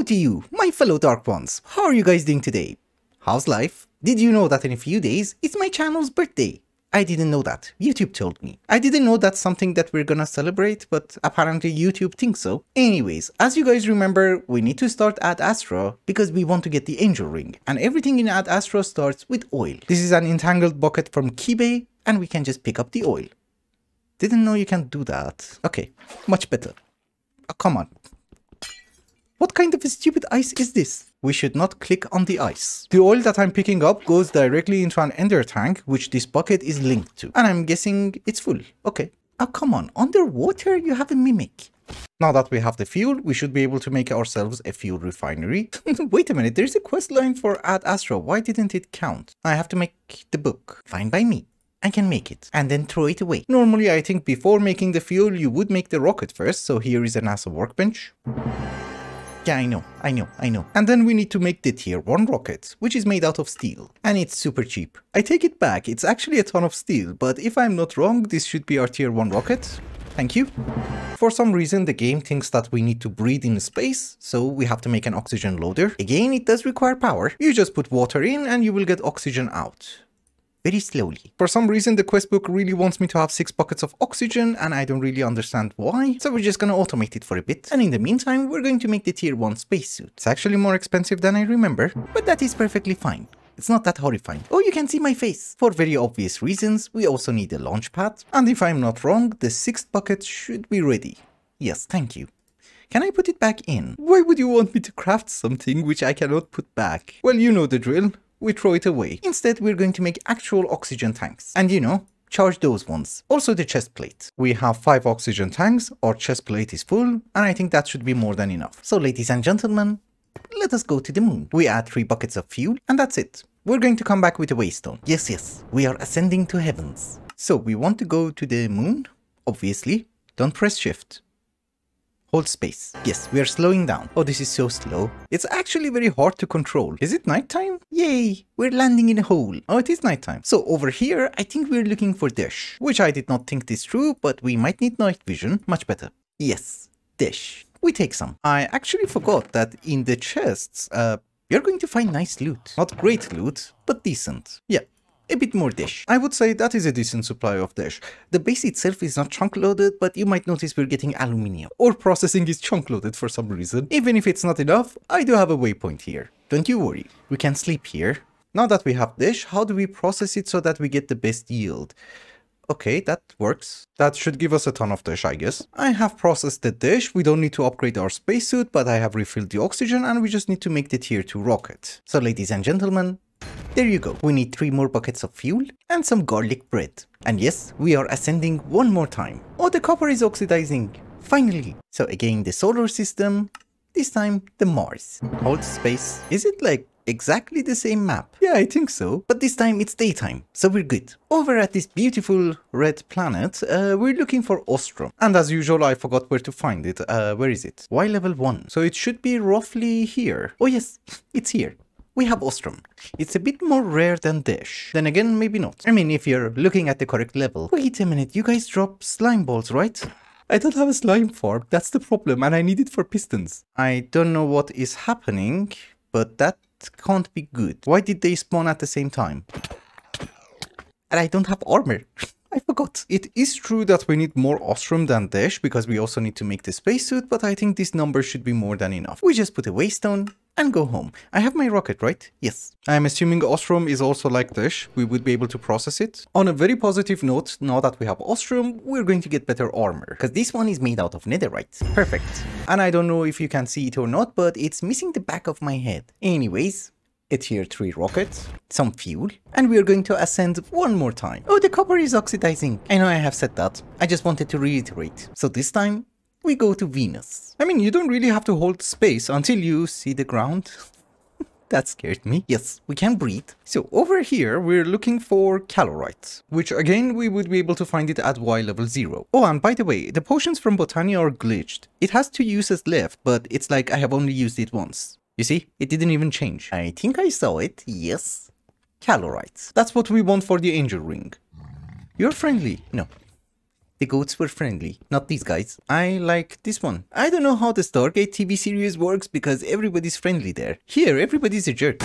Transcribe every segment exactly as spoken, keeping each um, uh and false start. Hello to you, my fellow Dark Ones, how are you guys doing today? How's life? Did you know that in a few days, it's my channel's birthday? I didn't know that, YouTube told me. I didn't know that's something that we're gonna celebrate, but apparently YouTube thinks so. Anyways, as you guys remember, we need to start Ad Astra because we want to get the angel ring, and everything in Ad Astra starts with oil. This is an entangled bucket from Kibei, and we can just pick up the oil. Didn't know you can do that. Okay, much better. Oh, come on. What kind of a stupid ice is this? We should not click on the ice. The oil that I'm picking up goes directly into an ender tank, which this bucket is linked to. And I'm guessing it's full. Okay. Oh, come on. Underwater, you have a mimic. Now that we have the fuel, we should be able to make ourselves a fuel refinery. Wait a minute. There's a quest line for Ad Astra. Why didn't it count? I have to make the book. Fine by me. I can make it, and then throw it away. Normally, I think before making the fuel, you would make the rocket first. So here is a NASA workbench. Yeah, I know, I know, I know. And then we need to make the tier one rocket, which is made out of steel. And it's super cheap. I take it back, it's actually a ton of steel, but if I'm not wrong, this should be our tier one rocket. Thank you. For some reason, the game thinks that we need to breathe in space, so we have to make an oxygen loader. Again, it does require power. You just put water in and you will get oxygen out. Very slowly. For some reason, the quest book really wants me to have six buckets of oxygen, and I don't really understand why, so we're just gonna automate it for a bit. And in the meantime, we're going to make the tier one spacesuit. It's actually more expensive than I remember, but that is perfectly fine. It's not that horrifying. Oh, you can see my face. For very obvious reasons, we also need a launch pad. And if I'm not wrong, the sixth bucket should be ready. Yes, thank you. Can I put it back in? Why would you want me to craft something which I cannot put back? Well, you know the drill. We throw it away. Instead, we're going to make actual oxygen tanks. And you know, charge those ones. Also the chest plate. We have five oxygen tanks, our chest plate is full, and I think that should be more than enough. So ladies and gentlemen, let us go to the moon. We add three buckets of fuel, and that's it. We're going to come back with a waystone. Yes, yes, we are ascending to heavens. So we want to go to the moon, obviously. Don't press shift. Hold space. Yes, we are slowing down. Oh, this is so slow. It's actually very hard to control. Is it nighttime? Yay, we're landing in a hole. Oh, it is nighttime. So over here, I think we're looking for Desh, which I did not think this through, but we might need night vision. Much better. Yes, Desh. We take some. I actually forgot that in the chests, uh, you're going to find nice loot. Not great loot, but decent. Yeah. A bit more Desh. I would say that is a decent supply of Desh. The base itself is not chunk loaded, but you might notice we're getting aluminium. Or processing is chunk loaded for some reason. Even if it's not enough, I do have a waypoint here. Don't you worry. We can sleep here. Now that we have Desh, how do we process it so that we get the best yield? Okay, that works. That should give us a ton of Desh, I guess. I have processed the Desh. We don't need to upgrade our spacesuit, but I have refilled the oxygen and we just need to make the tier two rocket. So ladies and gentlemen, there you go. We need three more buckets of fuel and some garlic bread. And yes, we are ascending one more time. Oh, the copper is oxidizing. Finally. So again, the solar system, this time the Mars. Hold space. Is it like exactly the same map? Yeah, I think so. But this time it's daytime, so we're good. Over at this beautiful red planet, uh, we're looking for Ostrom. And as usual, I forgot where to find it. Uh, where is it? Y level one. So it should be roughly here. Oh yes, it's here. We have Ostrom. It's a bit more rare than Desh. Then again, maybe not. I mean, if you're looking at the correct level. Wait a minute, you guys drop slime balls, right? I don't have a slime farm, that's the problem, and I need it for pistons. I don't know what is happening, but that can't be good. Why did they spawn at the same time? And I don't have armor. I forgot. It is true that we need more Ostrom than Desh, because we also need to make the spacesuit, but I think this number should be more than enough. We just put a waystone and go home. I have my rocket, right? Yes. I'm assuming Ostrom is also like Desh. We would be able to process it. On a very positive note, now that we have Ostrom, we're going to get better armor, because this one is made out of netherite. Perfect. And I don't know if you can see it or not, but it's missing the back of my head. Anyways, a tier three rocket, some fuel, and we're going to ascend one more time. Oh, the copper is oxidizing. I know I have said that. I just wanted to reiterate. So this time, we go to Venus. I mean, you don't really have to hold space until you see the ground. That scared me. Yes, we can breathe. So over here, we're looking for calorite, which again, we would be able to find it at Y level zero. Oh, and by the way, the potions from Botania are glitched. It has two uses left, but it's like I have only used it once. You see, it didn't even change. I think I saw it. Yes. Calorite. That's what we want for the angel ring. You're friendly. No. The goats were friendly, not these guys. I like this one. I don't know how the Stargate T V series works because everybody's friendly there. Here, everybody's a jerk.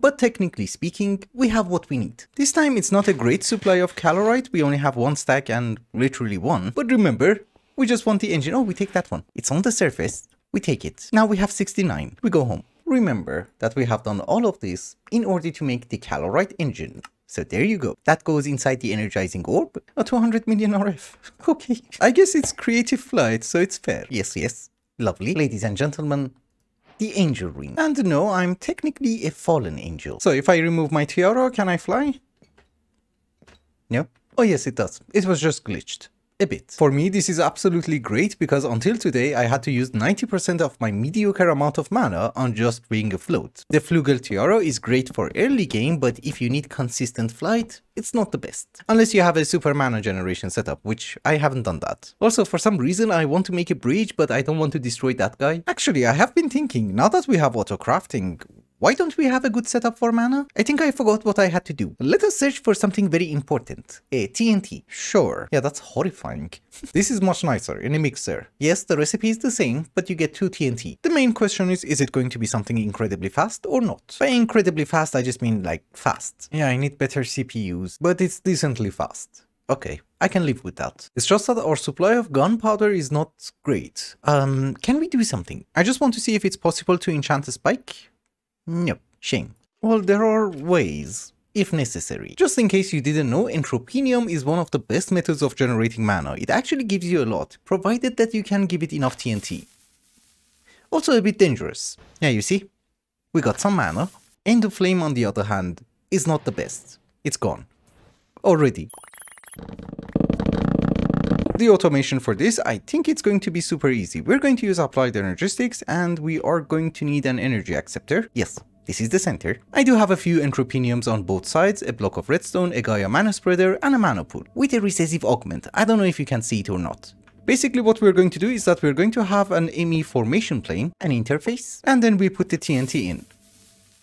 But technically speaking, we have what we need. This time it's not a great supply of calorite, we only have one stack and literally one. But remember, we just want the engine. Oh, we take that one. It's on the surface, we take it. Now we have sixty-nine, we go home. Remember that we have done all of this in order to make the calorite engine. So there you go. That goes inside the energizing orb. A two hundred million R F. Okay. I guess it's creative flight, so it's fair. Yes, yes. Lovely. Ladies and gentlemen, the angel ring. And no, I'm technically a fallen angel. So if I remove my tiara, can I fly? No. Oh yes, it does. It was just glitched. A bit. For me, this is absolutely great because until today, I had to use ninety percent of my mediocre amount of mana on just being afloat. The Flugel Tiara is great for early game, but if you need consistent flight, it's not the best. Unless you have a super mana generation setup, which I haven't done that. Also, for some reason, I want to make a bridge, but I don't want to destroy that guy. Actually, I have been thinking, now that we have auto-crafting, why don't we have a good setup for mana? I think I forgot what I had to do. Let us search for something very important. A T N T. Sure. Yeah, that's horrifying. This is much nicer in a mixer. Yes, the recipe is the same, but you get two T N T. The main question is, is it going to be something incredibly fast or not? By incredibly fast, I just mean like fast. Yeah, I need better C P Us, but it's decently fast. Okay, I can live with that. It's just that our supply of gunpowder is not great. Um, can we do something? I just want to see if it's possible to enchant a spike. Nope, shame. Well, there are ways, if necessary. Just in case you didn't know, Entropinnyum is one of the best methods of generating mana. It actually gives you a lot, provided that you can give it enough T N T. Also a bit dangerous. Yeah, you see? We got some mana. End Flame, on the other hand, is not the best. It's gone. Already. The automation for this, I think it's going to be super easy. We're going to use applied energistics and we are going to need an energy acceptor. Yes, this is the center. I do have a few entropiniums on both sides, a block of redstone, a Gaia mana spreader and a mana pool with a recessive augment. I don't know if you can see it or not. Basically what we're going to do is that we're going to have an M E formation plane, an interface, and then we put the T N T in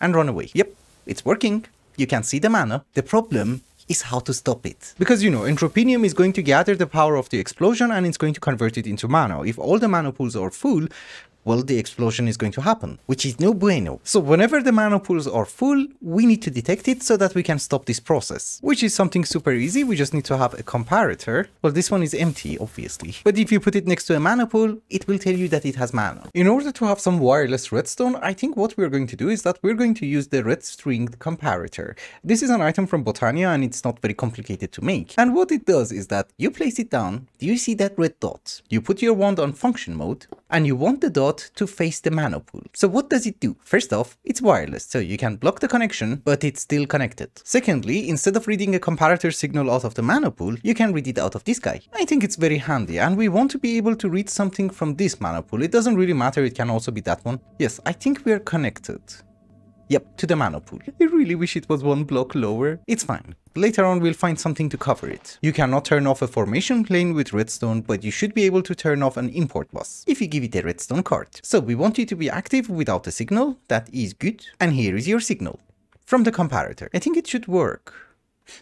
and run away. Yep, it's working. You can see the mana. The problem is how to stop it. Because, you know, Entropinnyum is going to gather the power of the explosion and it's going to convert it into mana. If all the mana pools are full, well, the explosion is going to happen, which is no bueno. So whenever the mana pools are full, we need to detect it so that we can stop this process, which is something super easy. We just need to have a comparator. Well, this one is empty, obviously. But if you put it next to a mana pool, it will tell you that it has mana. In order to have some wireless redstone, I think what we're going to do is that we're going to use the red stringed comparator. This is an item from Botania and it's not very complicated to make. And what it does is that you place it down. Do you see that red dot? You put your wand on function mode and you want the dot to face the mana pool. So what does it do? First off, it's wireless, so you can block the connection, but it's still connected. Secondly, instead of reading a comparator signal out of the mana pool, you can read it out of this guy. I think it's very handy, and we want to be able to read something from this mana pool. It doesn't really matter, it can also be that one. Yes, I think we are connected. Yep, to the mana pool. I really wish it was one block lower. It's fine. Later on, we'll find something to cover it. You cannot turn off a formation plane with redstone, but you should be able to turn off an import bus if you give it a redstone card. So we want you to be active without a signal. That is good. And here is your signal from the comparator. I think it should work.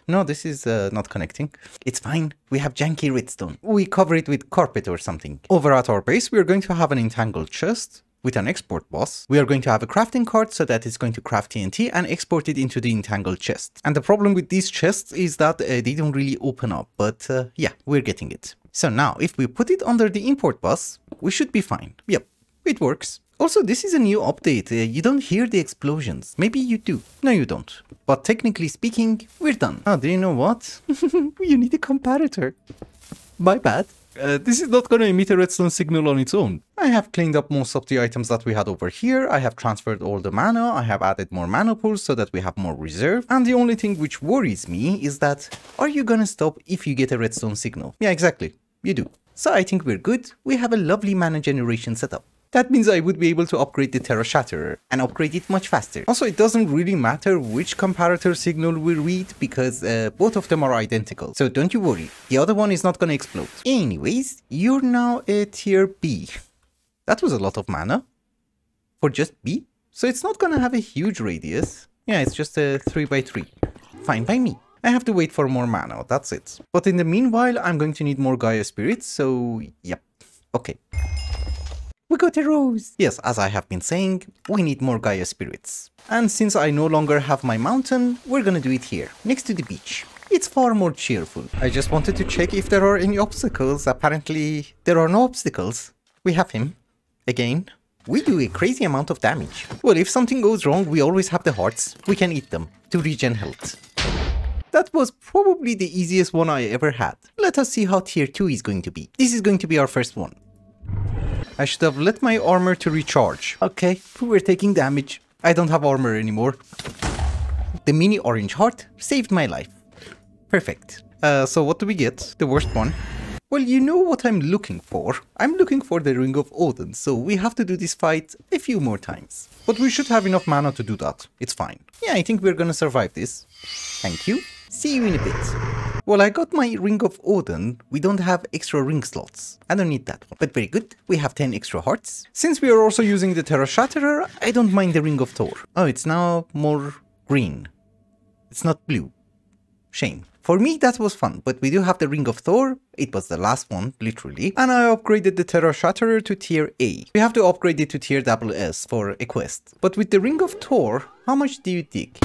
No, this is uh, not connecting. It's fine. We have janky redstone. We cover it with carpet or something. Over at our base, we're going to have an entangled chest with an export boss. We are going to have a crafting card so that it's going to craft T N T and export it into the entangled chest. And the problem with these chests is that uh, they don't really open up, but uh, yeah, we're getting it. So now if we put it under the import bus, we should be fine. Yep, it works. Also, this is a new update. Uh, you don't hear the explosions. Maybe you do. No, you don't. But technically speaking, we're done. Oh, do you know what? You need a comparator. My bad. Uh, this is not going to emit a redstone signal on its own. I have cleaned up most of the items that we had over here. I have transferred all the mana. I have added more mana pools so that we have more reserve. And the only thing which worries me is that, are you going to stop if you get a redstone signal? Yeah, exactly. You do. So I think we're good. We have a lovely mana generation setup. That means I would be able to upgrade the Terra Shatterer and upgrade it much faster. Also, it doesn't really matter which comparator signal we read because uh, both of them are identical. So don't you worry, the other one is not gonna explode. Anyways, you're now a tier B. That was a lot of mana for just B. So it's not gonna have a huge radius. Yeah, it's just a three by three. Fine by me. I have to wait for more mana, that's it. But in the meanwhile, I'm going to need more Gaia spirits, so yep, okay. We got a rose! Yes, as I have been saying, we need more Gaia spirits. And since I no longer have my mountain, we're gonna do it here, next to the beach. It's far more cheerful. I just wanted to check if there are any obstacles. Apparently, there are no obstacles. We have him. Again. We do a crazy amount of damage. Well, if something goes wrong, we always have the hearts. We can eat them to regen health. That was probably the easiest one I ever had. Let us see how tier two is going to be. This is going to be our first one. I should have let my armor to recharge. Okay, we're taking damage. I don't have armor anymore. The mini orange heart saved my life. Perfect. Uh, so what do we get? The worst one. Well, you know what I'm looking for. I'm looking for the Ring of Odin, so we have to do this fight a few more times. But we should have enough mana to do that. It's fine. Yeah, I think we're gonna survive this. Thank you. See you in a bit. Well, I got my Ring of Odin, we don't have extra ring slots. I don't need that one. But very good, we have ten extra hearts. Since we are also using the Terra Shatterer, I don't mind the Ring of Thor. Oh, it's now more green. It's not blue. Shame. For me, that was fun, but we do have the Ring of Thor. It was the last one, literally. And I upgraded the Terra Shatterer to tier A. We have to upgrade it to tier S S for a quest. But with the Ring of Thor, how much do you dig?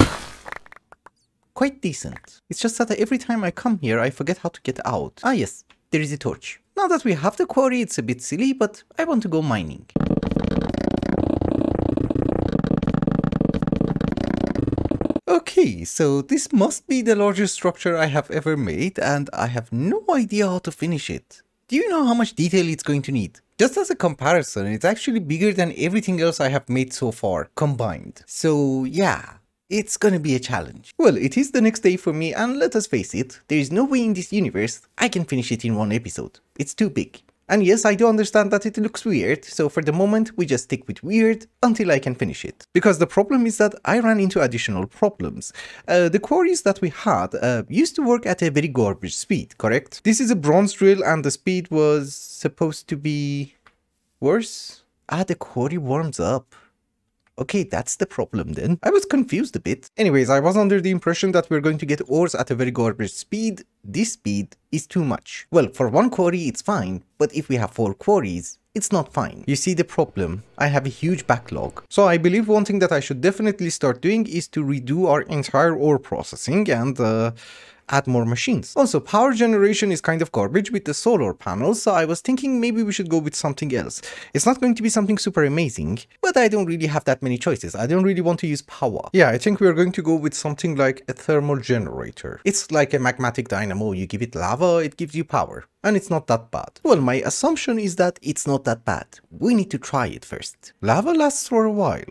Quite decent. It's just that every time I come here, I forget how to get out. Ah yes, there is a torch. Now that we have the quarry, it's a bit silly, but I want to go mining. Okay, so this must be the largest structure I have ever made, and I have no idea how to finish it. Do you know how much detail it's going to need? Just as a comparison, it's actually bigger than everything else I have made so far, combined. So yeah. It's gonna be a challenge. Well, it is the next day for me, and let us face it, there is no way in this universe I can finish it in one episode. It's too big. And yes, I do understand that it looks weird, so for the moment we just stick with weird until I can finish it. Because the problem is that I ran into additional problems. Uh, the quarries that we had uh, used to work at a very garbage speed, correct? This is a bronze drill and the speed was supposed to be worse. Ah, the quarry warms up. Okay, that's the problem then. I was confused a bit. Anyways, I was under the impression that we we're going to get ores at a very garbage speed. This speed is too much. Well, for one quarry, it's fine. But if we have four quarries, it's not fine. You see the problem. I have a huge backlog. So I believe one thing that I should definitely start doing is to redo our entire ore processing and uh, add more machines. Also, power generation is kind of garbage with the solar panels, so I was thinking maybe we should go with something else. It's not going to be something super amazing, but I don't really have that many choices. I don't really want to use power. Yeah, I think we're going to go with something like a thermal generator. It's like a magmatic dynamo. You give it lava, it gives you power. And it's not that bad. Well, my assumption is that it's not that bad. We need to try it first. Lava lasts for a while.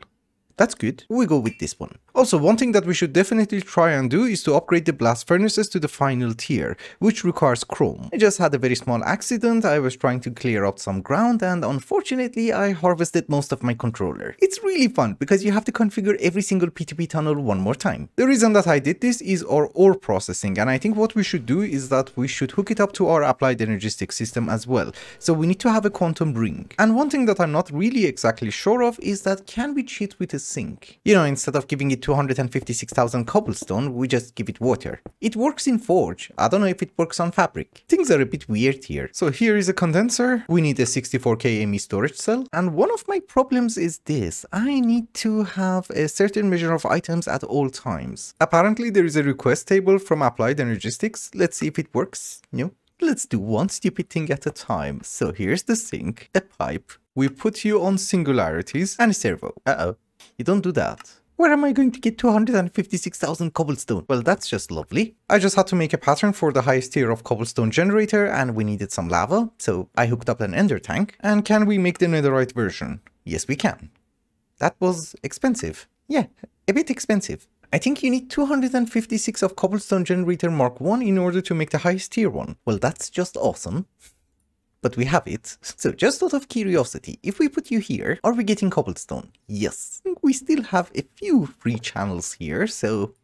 That's good. We go with this one. Also, one thing that we should definitely try and do is to upgrade the blast furnaces to the final tier, which requires chrome. I just had a very small accident. I was trying to clear out some ground and unfortunately I harvested most of my controller. It's really fun because you have to configure every single P two P tunnel one more time. The reason that I did this is our ore processing, and I think what we should do is that we should hook it up to our applied energistics system as well. So we need to have a quantum ring. And one thing that I'm not really exactly sure of is that can we cheat with a sink? You know, instead of giving it two hundred fifty-six thousand cobblestone, we just give it water. It works in Forge. I don't know if it works on Fabric. Things are a bit weird here. So here is a condenser. We need a sixty-four K M E storage cell. And one of my problems is this. I need to have a certain measure of items at all times. Apparently there is a request table from Applied Energistics. Let's see if it works. No. Let's do one stupid thing at a time. So here's the sink, a pipe. We put you on singularities and a servo. Uh-oh. You don't do that. Where am I going to get two hundred fifty-six thousand cobblestone? Well, that's just lovely. I just had to make a pattern for the highest tier of cobblestone generator and we needed some lava, so I hooked up an ender tank. And can we make the netherite version? Yes, we can. That was expensive. Yeah, a bit expensive. I think you need two hundred fifty-six of cobblestone generator mark one in order to make the highest tier one. Well, that's just awesome. But we have it. So just out of curiosity, if we put you here, are we getting cobblestone? Yes. We still have a few free channels here, so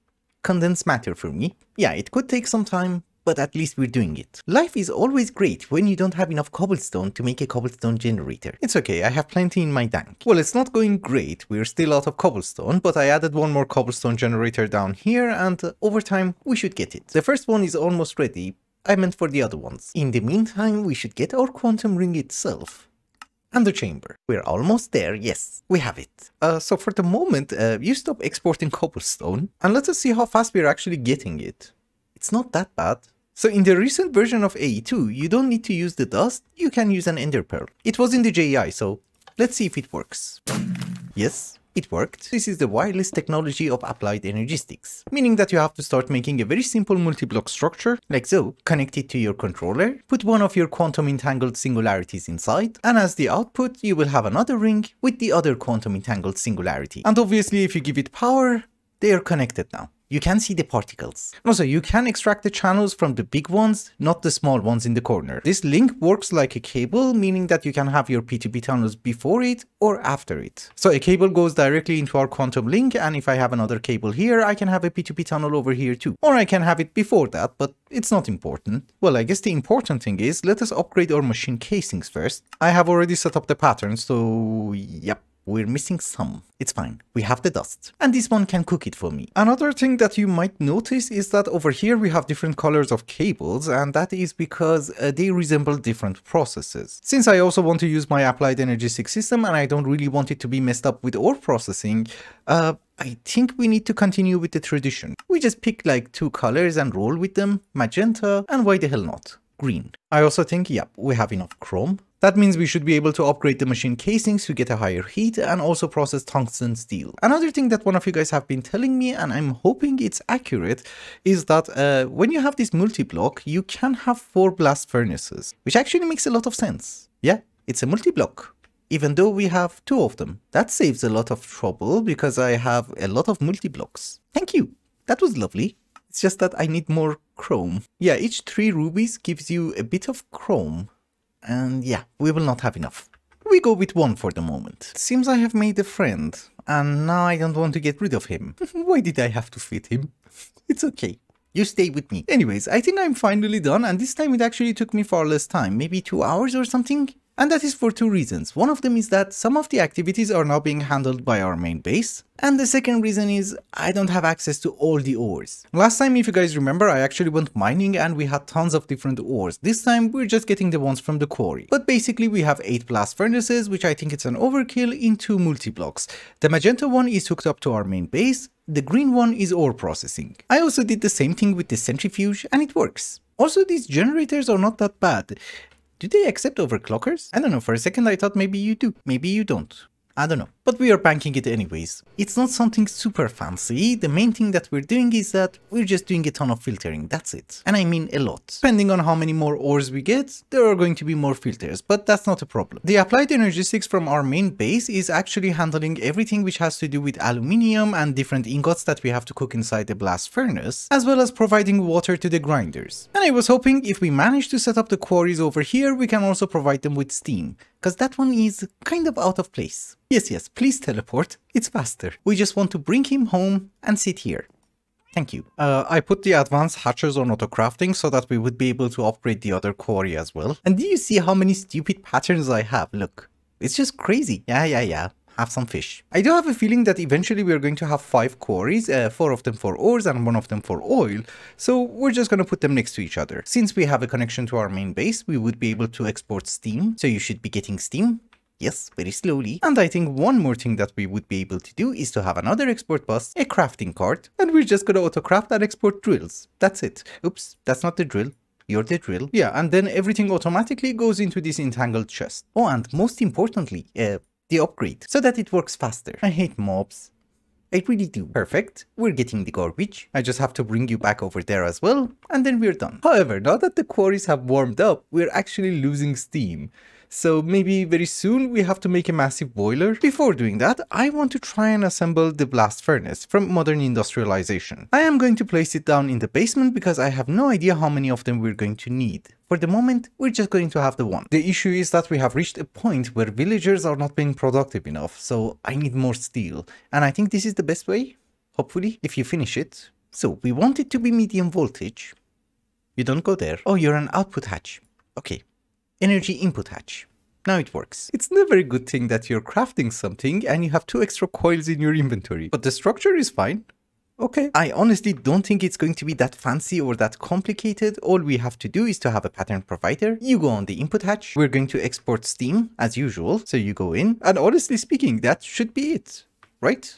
condense matter for me. Yeah, it could take some time. but at least we're doing it. Life is always great when you don't have enough cobblestone to make a cobblestone generator. It's okay, I have plenty in my tank. Well, it's not going great, we're still out of cobblestone, but I added one more cobblestone generator down here, and uh, over time we should get it. The first one is almost ready, I meant for the other ones. In the meantime, we should get our quantum ring itself. And the chamber. We're almost there, yes, we have it. Uh, so for the moment, uh, you stop exporting cobblestone, and let us see how fast we're actually getting it. It's not that bad. So in the recent version of A E two, you don't need to use the dust, you can use an ender pearl. It was in the J E I, so let's see if it works. Yes, it worked. This is the wireless technology of applied energistics, meaning that you have to start making a very simple multi-block structure, like so, connect it to your controller, put one of your quantum entangled singularities inside, and as the output you will have another ring with the other quantum entangled singularity. And obviously if you give it power, they are connected now. You can see the particles. Also, you can extract the channels from the big ones, not the small ones in the corner. This link works like a cable, meaning that you can have your P two P tunnels before it or after it. So a cable goes directly into our quantum link, and if I have another cable here, I can have a P two P tunnel over here too. Or I can have it before that, but it's not important. Well, I guess the important thing is, let us upgrade our machine casings first. I have already set up the pattern, so yep. We're missing some. It's fine. We have the dust. And this one can cook it for me. Another thing that you might notice is that over here we have different colors of cables, and that is because uh, they resemble different processes. Since I also want to use my applied energistic system and I don't really want it to be messed up with ore processing, uh, I think we need to continue with the tradition. We just pick like two colors and roll with them, magenta, and why the hell not? Green. I also think, yep, we have enough chrome. That means we should be able to upgrade the machine casings to get a higher heat and also process tungsten steel. Another thing that one of you guys have been telling me, and I'm hoping it's accurate, is that uh, when you have this multi-block, you can have four blast furnaces, which actually makes a lot of sense. Yeah, it's a multi-block, even though we have two of them. That saves a lot of trouble because I have a lot of multi-blocks. Thank you. That was lovely. It's just that I need more chrome. Yeah, each three rubies gives you a bit of chrome. And yeah, we will not have enough. We go with one for the moment. Seems I have made a friend, and now I don't want to get rid of him. Why did I have to feed him? It's okay. You stay with me. Anyways, I think I'm finally done, and this time it actually took me far less time, maybe two hours or something? And that is for two reasons. One of them is that some of the activities are now being handled by our main base. And the second reason is I don't have access to all the ores. Last time, if you guys remember, I actually went mining and we had tons of different ores. This time, we're just getting the ones from the quarry. But basically, we have eight blast furnaces, which I think it's an overkill, in two multi-blocks. The magenta one is hooked up to our main base. The green one is ore processing. I also did the same thing with the centrifuge and it works. Also, these generators are not that bad. Do they accept overclockers? I don't know, for a second I thought maybe you do, maybe you don't. I don't know, but we are banking it anyways. It's not something super fancy, the main thing that we're doing is that we're just doing a ton of filtering, that's it. And I mean a lot. Depending on how many more ores we get, there are going to be more filters, but that's not a problem. The applied energistics from our main base is actually handling everything which has to do with aluminium and different ingots that we have to cook inside the blast furnace, as well as providing water to the grinders. And I was hoping if we manage to set up the quarries over here, we can also provide them with steam. Because that one is kind of out of place. Yes, yes, please teleport. It's faster. We just want to bring him home and sit here. Thank you. Uh, I put the advanced hatchers on auto-crafting so that we would be able to upgrade the other quarry as well. And do you see how many stupid patterns I have? Look, it's just crazy. Yeah, yeah, yeah. Have some fish. I do have a feeling that eventually we're going to have five quarries, uh, four of them for ores and one of them for oil, so we're just gonna put them next to each other. Since we have a connection to our main base, we would be able to export steam, so you should be getting steam. Yes, very slowly. And I think one more thing that we would be able to do is to have another export bus, a crafting cart, and we're just gonna auto-craft and export drills. That's it. Oops, that's not the drill. You're the drill. Yeah, and then everything automatically goes into this entangled chest. Oh, and most importantly, uh, the upgrade, so that it works faster. I hate mobs. I really do. Perfect. We're getting the garbage. I just have to bring you back over there as well, and then we're done. However, now that the quarries have warmed up, we're actually losing steam. So maybe very soon we have to make a massive boiler. Before doing that, I want to try and assemble the blast furnace from Modern Industrialization. I am going to place it down in the basement because I have no idea how many of them we're going to need. For the moment, we're just going to have the one. The issue is that we have reached a point where villagers are not being productive enough, so I need more steel. And I think this is the best way, hopefully, if you finish it. So we want it to be medium voltage. You don't go there. Oh, you're an output hatch. Okay. Energy input hatch. Now it works. It's never a good thing that you're crafting something and you have two extra coils in your inventory. But the structure is fine. Okay. I honestly don't think it's going to be that fancy or that complicated. All we have to do is to have a pattern provider. You go on the input hatch. We're going to export Steam as usual. So you go in. And honestly speaking, that should be it, right?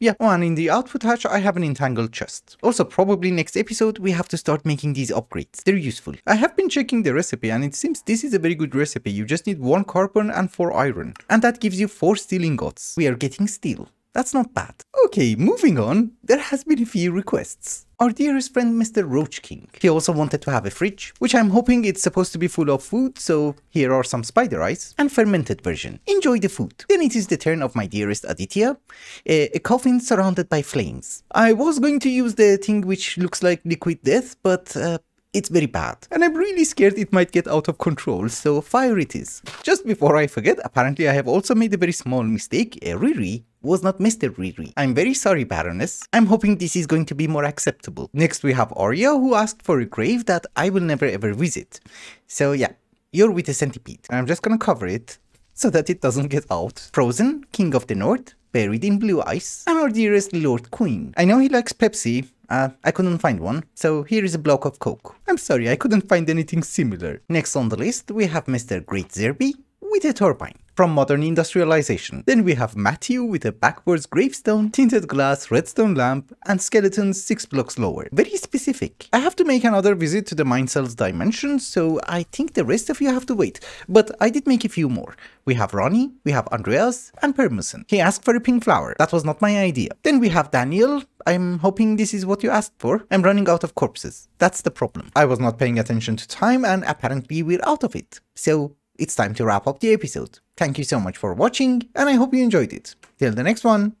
Yeah. Oh, and in the output hatch, I have an entangled chest. Also, probably next episode, we have to start making these upgrades. They're useful. I have been checking the recipe and it seems this is a very good recipe. You just need one carbon and four iron. And that gives you four steel ingots. We are getting steel. That's not bad. Okay, moving on. There has been a few requests. Our dearest friend, Mister Roach King. He also wanted to have a fridge, which I'm hoping it's supposed to be full of food, so here are some spider eyes and fermented version. Enjoy the food. Then it is the turn of my dearest Aditya, a, a coffin surrounded by flames. I was going to use the thing which looks like liquid death, but uh, it's very bad. And I'm really scared it might get out of control, so fire it is. Just before I forget, apparently I have also made a very small mistake, a Riri. Was not Mister Riri. I'm very sorry, Baroness. I'm hoping this is going to be more acceptable. Next, we have Arya, who asked for a grave that I will never ever visit. So yeah, you're with a centipede. I'm just gonna cover it so that it doesn't get out. Frozen, King of the North, buried in blue ice, and our dearest Lord Queen. I know he likes Pepsi. Uh, I couldn't find one, so here is a block of Coke. I'm sorry, I couldn't find anything similar. Next on the list, we have Mister Great Zerbi with a turbine. From Modern Industrialization. Then we have Matthew with a backwards gravestone, tinted glass, redstone lamp, and skeletons six blocks lower. Very specific. I have to make another visit to the Mind Cells dimension, so I think the rest of you have to wait. But I did make a few more. We have Ronnie, we have Andreas, and Permuson. He asked for a pink flower. That was not my idea. Then we have Daniel. I'm hoping this is what you asked for. I'm running out of corpses. That's the problem. I was not paying attention to time, and apparently we're out of it. So it's time to wrap up the episode. Thank you so much for watching, and I hope you enjoyed it. Till the next one,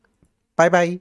bye bye.